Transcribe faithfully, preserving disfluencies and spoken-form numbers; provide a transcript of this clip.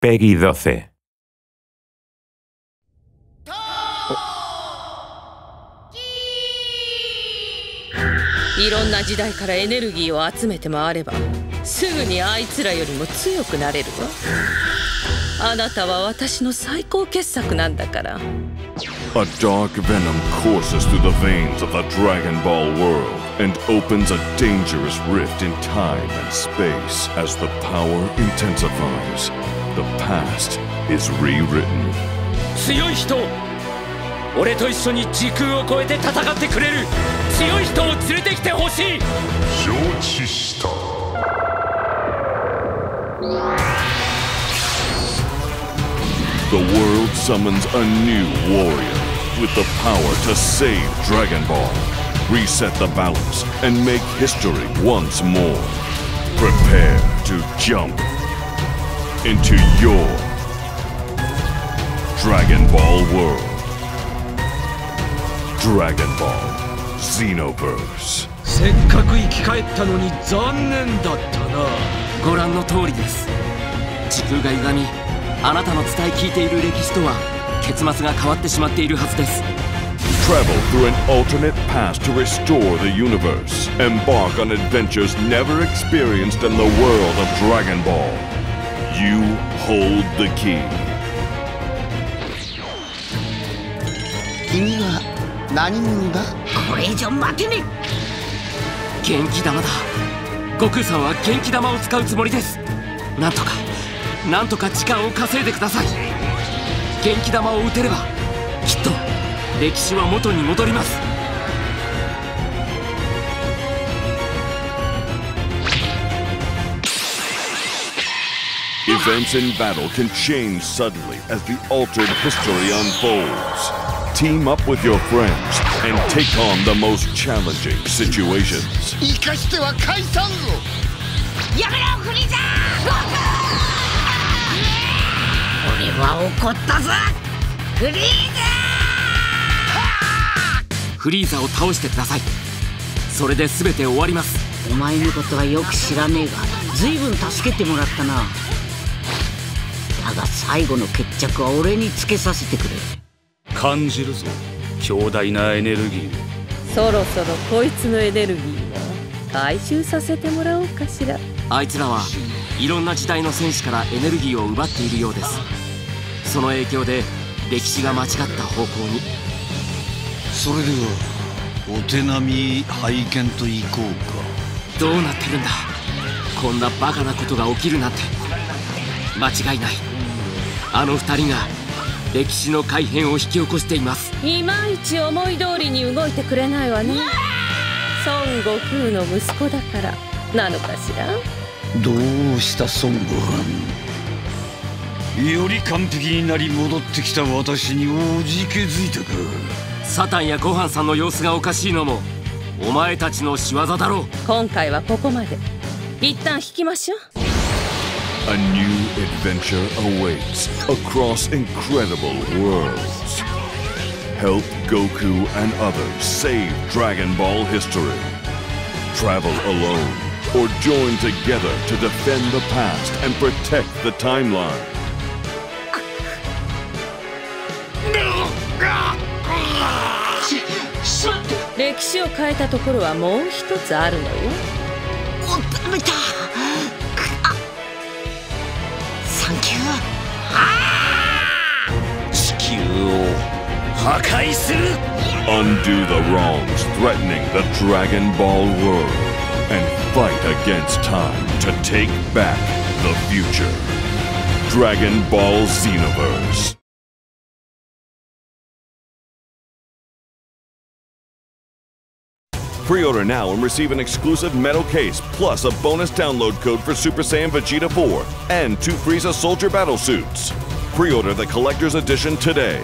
Peggy doce.いろんな時代からエネルギーを集めて回ればすぐにあいつらよりも強くなれるわ。あなたは私の最高傑作なんだから。 A dark venom courses through the veins of the Dragon Ball world and opens a dangerous rift in time and space as the power intensifies. The past is rewritten. 強い人、俺と一緒に時空を超えて戦ってくれる強い人を連れてきてほしい。承知した。The world summons a new warrior. With the power to save Dragon Ball, reset the balance, and make history once more. Prepare to jump into your Dragon Ball world. Dragon Ball Xenoverse. せっかく生き返ったのに残念だったな。ご覧の通りです。時空が歪み、あなたの伝え聞いている歴史とは結末が変わってしまっているはずです。 Travel through an alternate past to restore the universe. Embark on adventures never experienced in the world of Dragon Ball. You hold the key. 君は何者だ？これ以上負けねえ。元気玉だ。悟空さんは元気玉を使うつもりです。なんとかなんとか時間を稼いでください。元気玉を打てればきっと歴史は元に戻ります。Events in battle can change suddenly as the altered history unfolds. Team up with your friends and take on the most challenging situations. 生かしては解散ぞ。やめろフリーザー。俺は怒ったぞフリーザー。フリーザを倒してください。それで全て終わります。お前のことはよく知らねえが随分助けてもらったな。だが最後の決着は俺につけさせてくれ。感じるぞ強大なエネルギー。そろそろこいつのエネルギーを回収させてもらおうかしら。あいつらはいろんな時代の戦士からエネルギーを奪っているようです。その影響で歴史が間違った方向に。それではお手並み拝見といこうか。どうなってるんだ。こんなバカなことが起きるなんて。間違いない、あの二人が歴史の改変を引き起こしています。いまいち思い通りに動いてくれないわね。孫悟空の息子だからなのかしら。どうした孫悟飯。より完璧になり戻ってきた私におじけづいたか。サタンやご飯さんの様子がおかしいのもお前たちの仕業だろう。今回はここまで。一旦引きましょう。 A new adventure awaits across incredible worlds. Help Goku and others save Dragon Ball history. Travel alone or join together to defend the past and protect the timeline.歴史を変えたところはもう一つあるのよ。お食べた。あ、サンキュー。ああ、地球を破壊する。Undo the wrongs threatening the Dragon Ball world.And fight against time to take back the future. Dragon Ball Xenoverse. Pre-order now and receive an exclusive metal case, plus a bonus download code for Super Saiyan Vegeta four and two Frieza Soldier Battle Suits. Pre-order the Collector's Edition today.